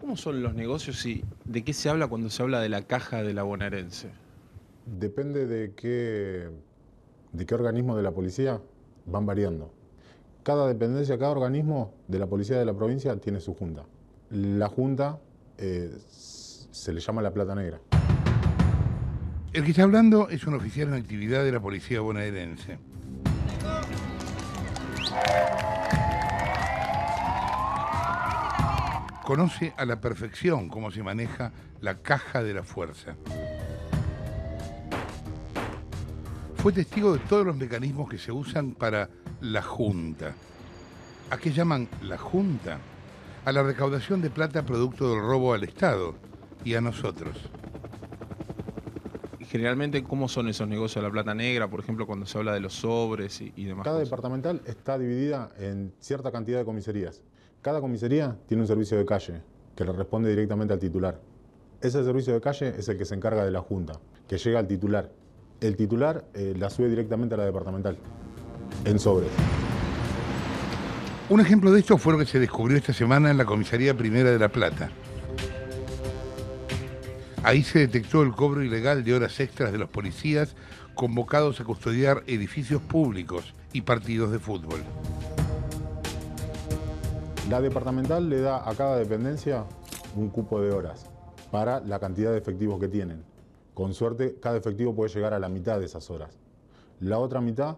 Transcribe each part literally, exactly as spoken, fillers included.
¿Cómo son los negocios y de qué se habla cuando se habla de la caja de la Bonaerense? Depende de qué, de qué organismo de la policía van variando. Cada dependencia, cada organismo de la policía de la provincia tiene su junta. La junta eh, se le llama la plata negra. El que está hablando es un oficial en actividad de la policía bonaerense. Conoce a la perfección cómo se maneja la caja de la fuerza. Fue testigo de todos los mecanismos que se usan para la junta. ¿A qué llaman la junta? A la recaudación de plata producto del robo al Estado y a nosotros. Generalmente, ¿cómo son esos negocios de la plata negra? Por ejemplo, cuando se habla de los sobres y, y demás. Cada cosas. Departamental está dividida en cierta cantidad de comisarías. Cada comisaría tiene un servicio de calle que le responde directamente al titular. Ese servicio de calle es el que se encarga de la junta, que llega al titular. El titular eh, la sube directamente a la departamental, en sobres. Un ejemplo de esto fue lo que se descubrió esta semana en la comisaría primera de La Plata. Ahí se detectó el cobro ilegal de horas extras de los policías convocados a custodiar edificios públicos y partidos de fútbol. La departamental le da a cada dependencia un cupo de horas para la cantidad de efectivos que tienen. Con suerte, cada efectivo puede llegar a la mitad de esas horas. La otra mitad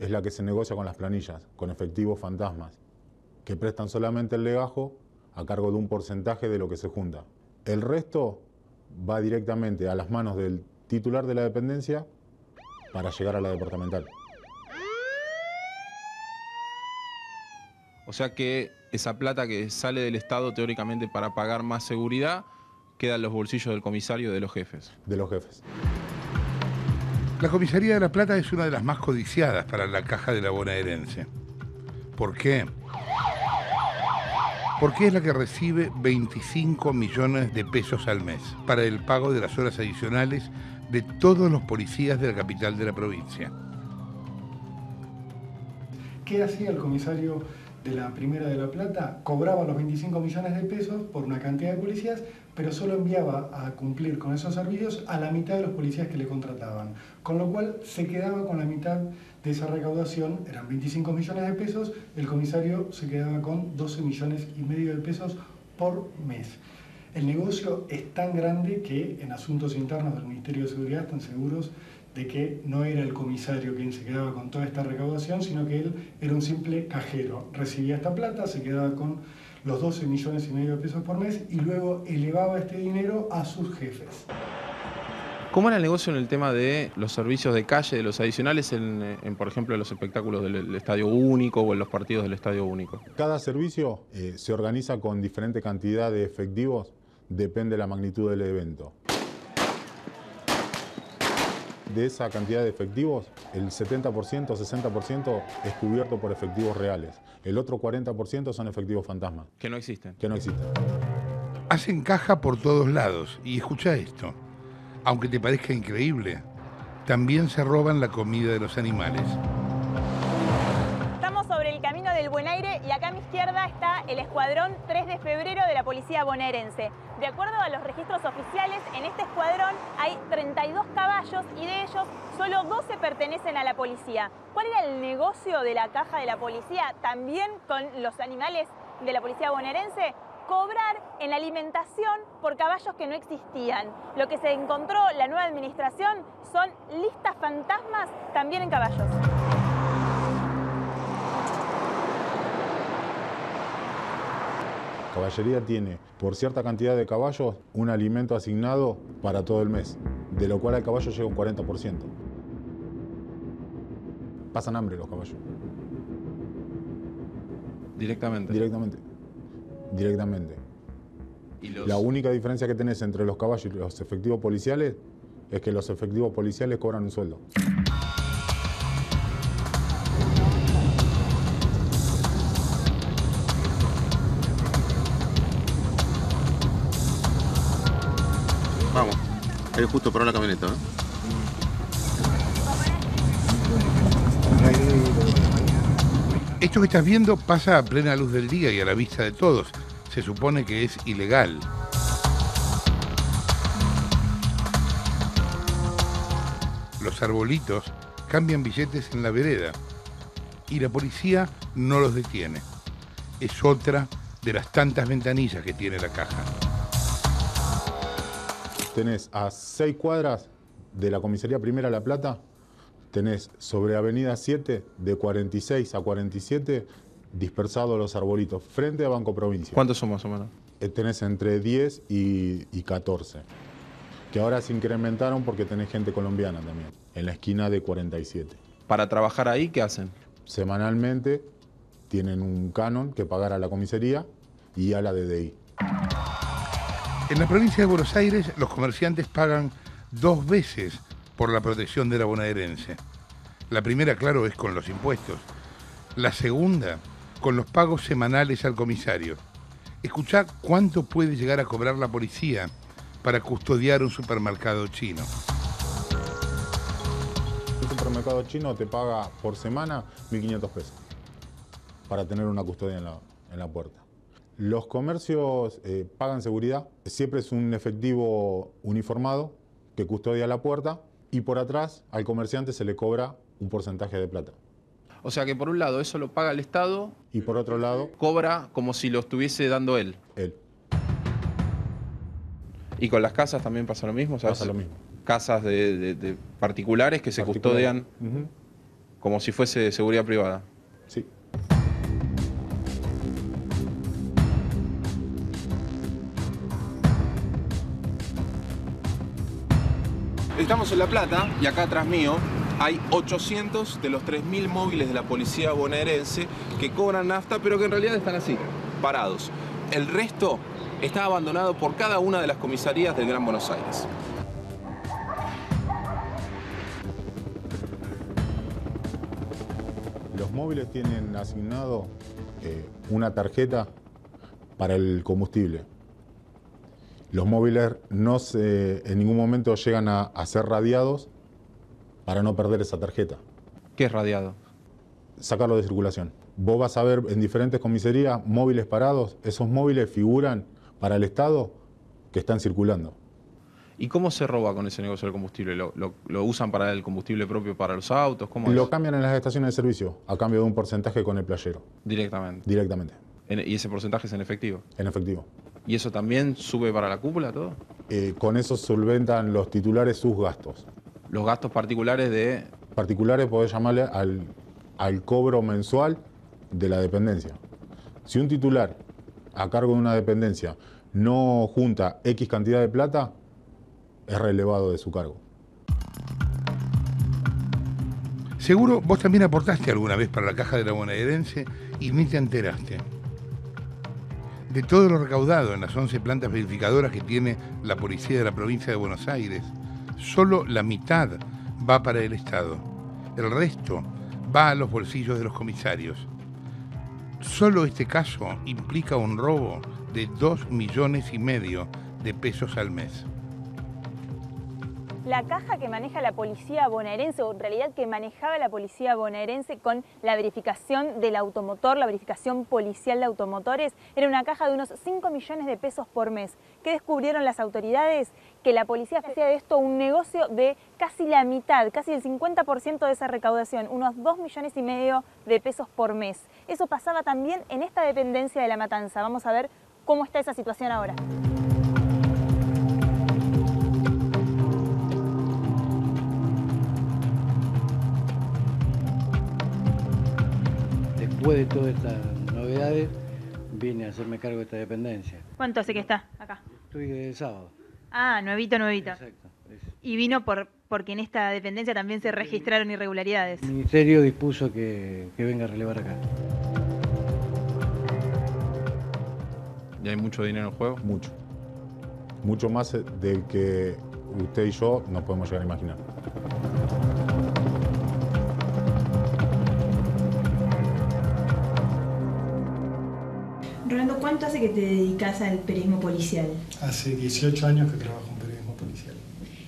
es la que se negocia con las planillas, con efectivos fantasmas, que prestan solamente el legajo a cargo de un porcentaje de lo que se junta. El resto va directamente a las manos del titular de la dependencia para llegar a la departamental. O sea que esa plata que sale del Estado teóricamente para pagar más seguridad queda en los bolsillos del comisario y de los jefes. De los jefes. La comisaría de La Plata es una de las más codiciadas para la caja de la bonaerense. ¿Por qué? Porque es la que recibe veinticinco millones de pesos al mes para el pago de las horas adicionales de todos los policías de la capital de la provincia. ¿Qué hacía el comisario de la Primera de La Plata? Cobraba los veinticinco millones de pesos por una cantidad de policías, pero solo enviaba a cumplir con esos servicios a la mitad de los policías que le contrataban. Con lo cual se quedaba con la mitad de esa recaudación, eran veinticinco millones de pesos, el comisario se quedaba con doce millones y medio de pesos por mes. El negocio es tan grande que en asuntos internos del Ministerio de Seguridad están seguros de que no era el comisario quien se quedaba con toda esta recaudación, sino que él era un simple cajero. Recibía esta plata, se quedaba con los doce millones y medio de pesos por mes y luego elevaba este dinero a sus jefes. ¿Cómo era el negocio en el tema de los servicios de calle, de los adicionales, en, en por ejemplo, en los espectáculos del Estadio Único o en los partidos del Estadio Único? Cada servicio eh, se organiza con diferente cantidad de efectivos, depende de la magnitud del evento. De esa cantidad de efectivos, el setenta por ciento, sesenta por ciento es cubierto por efectivos reales. El otro cuarenta por ciento son efectivos fantasmas. Que no existen. Que no existen. Hacen caja por todos lados. Y escucha esto, aunque te parezca increíble, también se roban la comida de los animales. Estamos sobre el camino del Buen Aire y acá a mi izquierda está el Escuadrón tres de Febrero de la Policía Bonaerense. De acuerdo a los registros oficiales, en este escuadrón hay treinta y dos caballos y de ellos solo doce pertenecen a la policía. ¿Cuál era el negocio de la caja de la policía? También con los animales de la policía bonaerense, cobrar en la alimentación por caballos que no existían. Lo que se encontró la nueva administración son listas fantasmas también en caballos. Caballería tiene, por cierta cantidad de caballos, un alimento asignado para todo el mes, de lo cual al caballo llega un cuarenta por ciento. Pasan hambre los caballos. Directamente. Directamente. Directamente. ¿Y los... La única diferencia que tenés entre los caballos y los efectivos policiales es que los efectivos policiales cobran un sueldo. Vamos, es justo para la camioneta, ¿eh? Esto que estás viendo pasa a plena luz del día y a la vista de todos. Se supone que es ilegal. Los arbolitos cambian billetes en la vereda y la policía no los detiene. Es otra de las tantas ventanillas que tiene la caja. Tenés a seis cuadras de la comisaría primera La Plata, tenés sobre avenida siete, de cuarenta y seis a cuarenta y siete, dispersados los arbolitos, frente a Banco Provincia. ¿Cuántos son más o menos? Tenés entre diez y catorce, que ahora se incrementaron porque tenés gente colombiana también, en la esquina de cuarenta y siete. ¿Para trabajar ahí qué hacen? Semanalmente tienen un canon que pagar a la comisaría y a la D D I. En la provincia de Buenos Aires, los comerciantes pagan dos veces por la protección de la bonaerense. La primera, claro, es con los impuestos. La segunda, con los pagos semanales al comisario. Escuchá cuánto puede llegar a cobrar la policía para custodiar un supermercado chino. Un supermercado chino te paga por semana mil quinientos pesos para tener una custodia en la, en la puerta. Los comercios eh, pagan seguridad, siempre es un efectivo uniformado que custodia la puerta y por atrás al comerciante se le cobra un porcentaje de plata. O sea que por un lado eso lo paga el Estado y por otro lado cobra como si lo estuviese dando él. Él. ¿Y con las casas también pasa lo mismo? ¿Sabes? Pasa lo mismo. Casas de, de, de particulares que se Particular. custodian, uh-huh, como si fuese de seguridad privada. Sí. Estamos en La Plata y acá atrás mío hay ochocientos de los tres mil móviles de la policía bonaerense que cobran nafta, pero que en realidad están así, parados. El resto está abandonado por cada una de las comisarías del Gran Buenos Aires. Los móviles tienen asignado eh, una tarjeta para el combustible. Los móviles no se, en ningún momento llegan a, a ser radiados para no perder esa tarjeta. ¿Qué es radiado? Sacarlo de circulación. Vos vas a ver en diferentes comisarías móviles parados. Esos móviles figuran para el Estado que están circulando. ¿Y cómo se roba con ese negocio del combustible? ¿Lo, lo, lo usan para el combustible propio para los autos? ¿Cómo es? Lo cambian en las estaciones de servicio a cambio de un porcentaje con el playero. ¿Directamente? Directamente. ¿Y ese porcentaje es en efectivo? En efectivo. ¿Y eso también sube para la cúpula todo? Eh, con eso solventan los titulares sus gastos. ¿Los gastos particulares de...? Particulares podés llamarle al, al cobro mensual de la dependencia. Si un titular a cargo de una dependencia no junta X cantidad de plata, es relevado de su cargo. Seguro vos también aportaste alguna vez para la caja de la bonaerense y ni te enteraste. De todo lo recaudado en las once plantas verificadoras que tiene la policía de la provincia de Buenos Aires, solo la mitad va para el Estado. El resto va a los bolsillos de los comisarios. Solo este caso implica un robo de dos millones y medio de pesos al mes. La caja que maneja la policía bonaerense, o en realidad que manejaba la policía bonaerense con la verificación del automotor, la verificación policial de automotores, era una caja de unos cinco millones de pesos por mes. ¿Qué descubrieron las autoridades? Que la policía hacía de esto un negocio de casi la mitad, casi el cincuenta por ciento de esa recaudación, unos dos millones y medio de pesos por mes. Eso pasaba también en esta dependencia de La Matanza. Vamos a ver cómo está esa situación ahora. Después de todas estas novedades, vine a hacerme cargo de esta dependencia. ¿Cuánto hace que está acá? Estoy desde sábado. Ah, nuevito, nuevito. Exacto. Y vino por, porque en esta dependencia también se registraron irregularidades. El Ministerio dispuso que, que venga a relevar acá. ¿Y hay mucho dinero en juego? Mucho. Mucho más del que usted y yo nos podemos llegar a imaginar. Rolando, ¿cuánto hace que te dedicas al periodismo policial? Hace dieciocho años que trabajo en periodismo policial.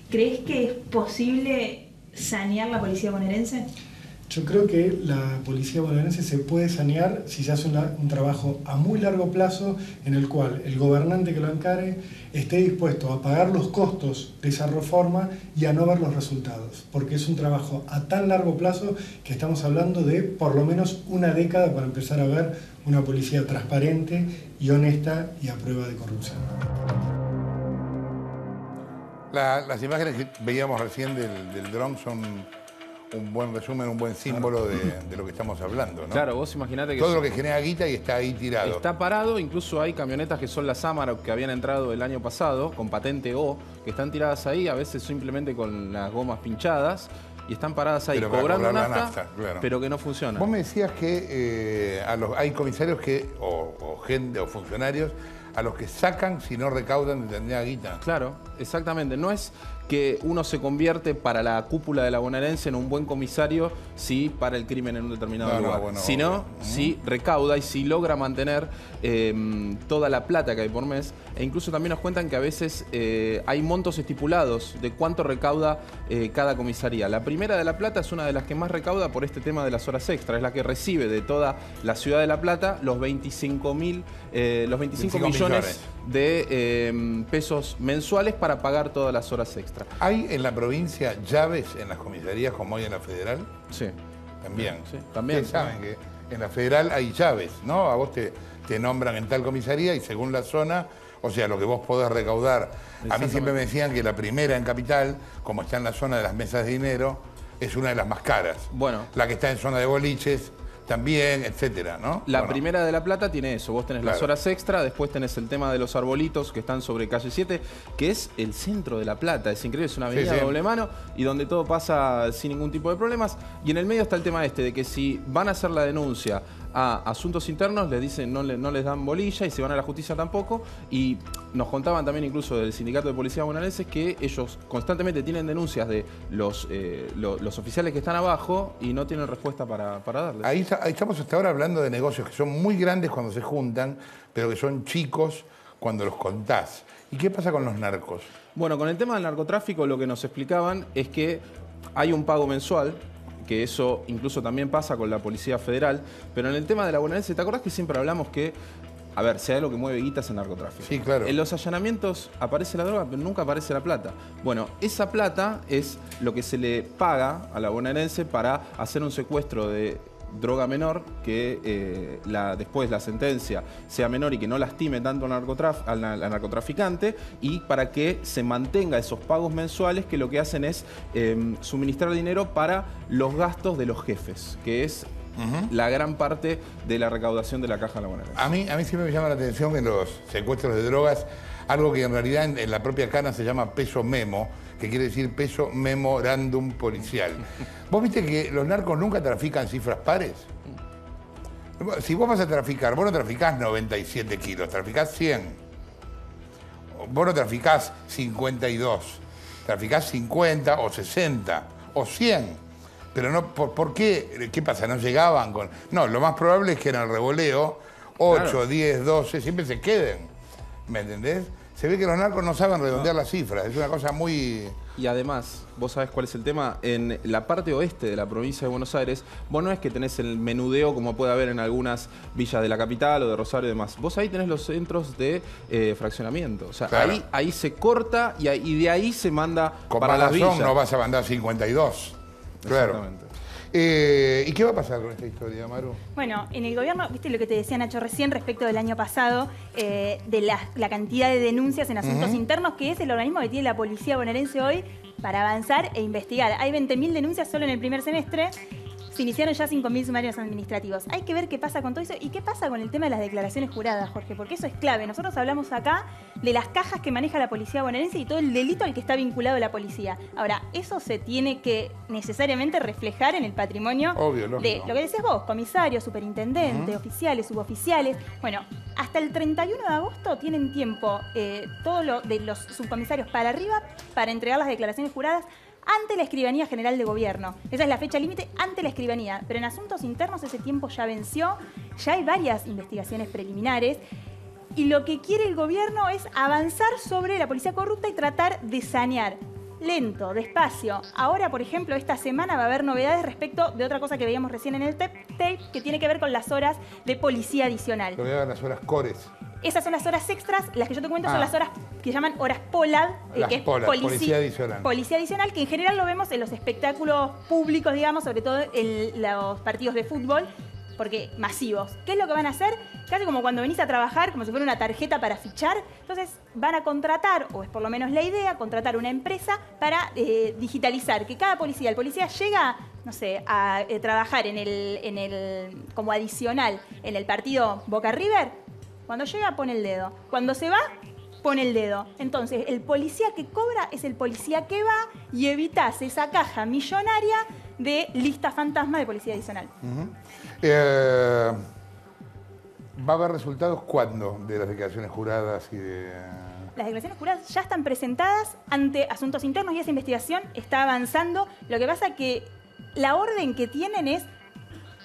¿Crees que es posible sanear la policía bonaerense? Yo creo que la policía bonaerense se puede sanear si se hace una, un trabajo a muy largo plazo en el cual el gobernante que lo encare esté dispuesto a pagar los costos de esa reforma y a no ver los resultados, porque es un trabajo a tan largo plazo que estamos hablando de por lo menos una década para empezar a ver una policía transparente y honesta y a prueba de corrupción. La, las imágenes que veíamos recién del, del dron son un buen resumen, un buen símbolo de, de lo que estamos hablando, ¿no? Claro, vos imaginate que... todo lo que genera guita y está ahí tirado. Está parado, incluso hay camionetas que son las Amarok que habían entrado el año pasado, con patente O, que están tiradas ahí, a veces simplemente con las gomas pinchadas, y están paradas ahí, pero cobrando nafta, nafta claro. Pero que no funciona. Vos me decías que eh, a los, hay comisarios que, o, o gente, o funcionarios, a los que sacan si no recaudan tendría guita. Claro, exactamente. No es que uno se convierte para la cúpula de la bonaerense en un buen comisario si para el crimen en un determinado no, lugar. No, bueno, si no, bueno. si recauda y si logra mantener eh, toda la plata que hay por mes. E incluso también nos cuentan que a veces eh, hay montos estipulados de cuánto recauda eh, cada comisaría. La primera de La Plata es una de las que más recauda por este tema de las horas extras. Es la que recibe de toda la ciudad de La Plata los veinticinco mil, eh, los veinticinco millones de eh, pesos mensuales para pagar todas las horas extras. ¿Hay en la provincia llaves en las comisarías como hay en la federal? Sí. También. Sí, también. Ustedes saben que en la federal hay llaves, ¿no? A vos te, te nombran en tal comisaría y según la zona, o sea, lo que vos podés recaudar. A mí siempre me decían que la primera en Capital, como está en la zona de las mesas de dinero, es una de las más caras. Bueno. La que está en zona de boliches también, etcétera, ¿no? La bueno. primera de La Plata tiene eso. Vos tenés claro. las horas extra, después tenés el tema de los arbolitos que están sobre calle siete, que es el centro de La Plata. Es increíble, es una avenida sí, sí. doble mano y donde todo pasa sin ningún tipo de problemas. Y en el medio está el tema este, de que si van a hacer la denuncia a asuntos internos, les dicen no, le, no les dan bolilla y se van a la justicia tampoco. Y nos contaban también incluso del sindicato de policía bonaerenses que ellos constantemente tienen denuncias de los, eh, lo, los oficiales que están abajo y no tienen respuesta para, para darles. Ahí, está, ahí estamos hasta ahora hablando de negocios que son muy grandes cuando se juntan, pero que son chicos cuando los contás. ¿Y qué pasa con los narcos? Bueno, con el tema del narcotráfico lo que nos explicaban es que hay un pago mensual, que eso incluso también pasa con la Policía Federal, pero en el tema de la bonaerense, ¿te acordás que siempre hablamos que, a ver, si hay algo que mueve guitas en narcotráfico? Sí, claro. En los allanamientos aparece la droga, pero nunca aparece la plata. Bueno, esa plata es lo que se le paga a la bonaerense para hacer un secuestro de droga menor, que eh, la, después la sentencia sea menor y que no lastime tanto al, narcotraf al, al narcotraficante, y para que se mantenga esos pagos mensuales que lo que hacen es eh, suministrar dinero para los gastos de los jefes, que es uh-huh. la gran parte de la recaudación de la caja de la bonaerense. A mí, a mí siempre me llama la atención en los secuestros de drogas algo que en realidad en, en la propia cana se llama peso memo, que quiere decir peso memorándum policial. ¿Vos viste que los narcos nunca trafican cifras pares? Si vos vas a traficar, vos no traficás noventa y siete kilos, traficás cien. Vos no traficás cincuenta y dos, traficás cincuenta o sesenta o cien. Pero no, ¿por, por qué? ¿Qué pasa? ¿No llegaban con...? No, lo más probable es que en el revoleo, ocho, claro. diez, doce, siempre se queden. ¿Me entendés? Se ve que los narcos no saben redondear no. las cifras, es una cosa muy... Y además, vos sabés cuál es el tema, en la parte oeste de la provincia de Buenos Aires, vos no es que tenés el menudeo como puede haber en algunas villas de la capital o de Rosario y demás, vos ahí tenés los centros de eh, fraccionamiento, o sea, claro. ahí, ahí se corta y, ahí, y de ahí se manda con para las villas. No vas a mandar cincuenta y dos, claro. Exactamente. Eh, ¿Y qué va a pasar con esta historia, Maru? Bueno, en el gobierno, viste lo que te decía Nacho recién respecto del año pasado, eh, de la, la cantidad de denuncias en asuntos uh-huh. internos, que es el organismo que tiene la policía bonaerense hoy para avanzar e investigar. Hay veinte mil denuncias solo en el primer semestre. Se iniciaron ya cinco mil sumarios administrativos. Hay que ver qué pasa con todo eso y qué pasa con el tema de las declaraciones juradas, Jorge, porque eso es clave. Nosotros hablamos acá de las cajas que maneja la policía bonaerense y todo el delito al que está vinculado la policía. Ahora, eso se tiene que necesariamente reflejar en el patrimonio Obvio, de lo que decías vos, comisarios, superintendentes, uh-huh. oficiales, suboficiales. Bueno, hasta el treinta y uno de agosto tienen tiempo eh, todo lo de los subcomisarios para arriba para entregar las declaraciones juradas ante la Escribanía General de Gobierno. Esa es la fecha límite ante la Escribanía. Pero en asuntos internos ese tiempo ya venció, ya hay varias investigaciones preliminares y lo que quiere el gobierno es avanzar sobre la policía corrupta y tratar de sanear lento, despacio. Ahora, por ejemplo, esta semana va a haber novedades respecto de otra cosa que veíamos recién en el tape, que tiene que ver con las horas de policía adicional. Lo llaman las horas cores. Esas son las horas extras, las que yo te cuento ah. son las horas que llaman horas POLAD, eh, que es polas, policía, policía adicional. Policía adicional, que en general lo vemos en los espectáculos públicos, digamos, sobre todo en los partidos de fútbol, porque masivos. ¿Qué es lo que van a hacer? Casi como cuando venís a trabajar, como si fuera una tarjeta para fichar. Entonces van a contratar, o es por lo menos la idea, contratar una empresa para eh, digitalizar. Que cada policía, el policía llega, no sé, a eh, trabajar en el, en el, como adicional en el partido Boca River. Cuando llega, pone el dedo. Cuando se va, pone el dedo. Entonces, el policía que cobra es el policía que va y evitas esa caja millonaria de lista fantasma de policía adicional. Uh-huh. eh, ¿Va a haber resultados cuándo de las declaraciones juradas y de...? Las declaraciones juradas ya están presentadas ante Asuntos Internos y esa investigación está avanzando. Lo que pasa es que la orden que tienen es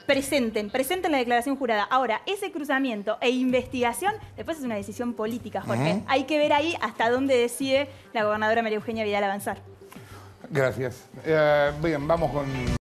presenten, presenten la declaración jurada. Ahora, ese cruzamiento e investigación, después es una decisión política, Jorge. Uh-huh. Hay que ver ahí hasta dónde decide la gobernadora María Eugenia Vidal avanzar. Gracias. Eh, bien, vamos con...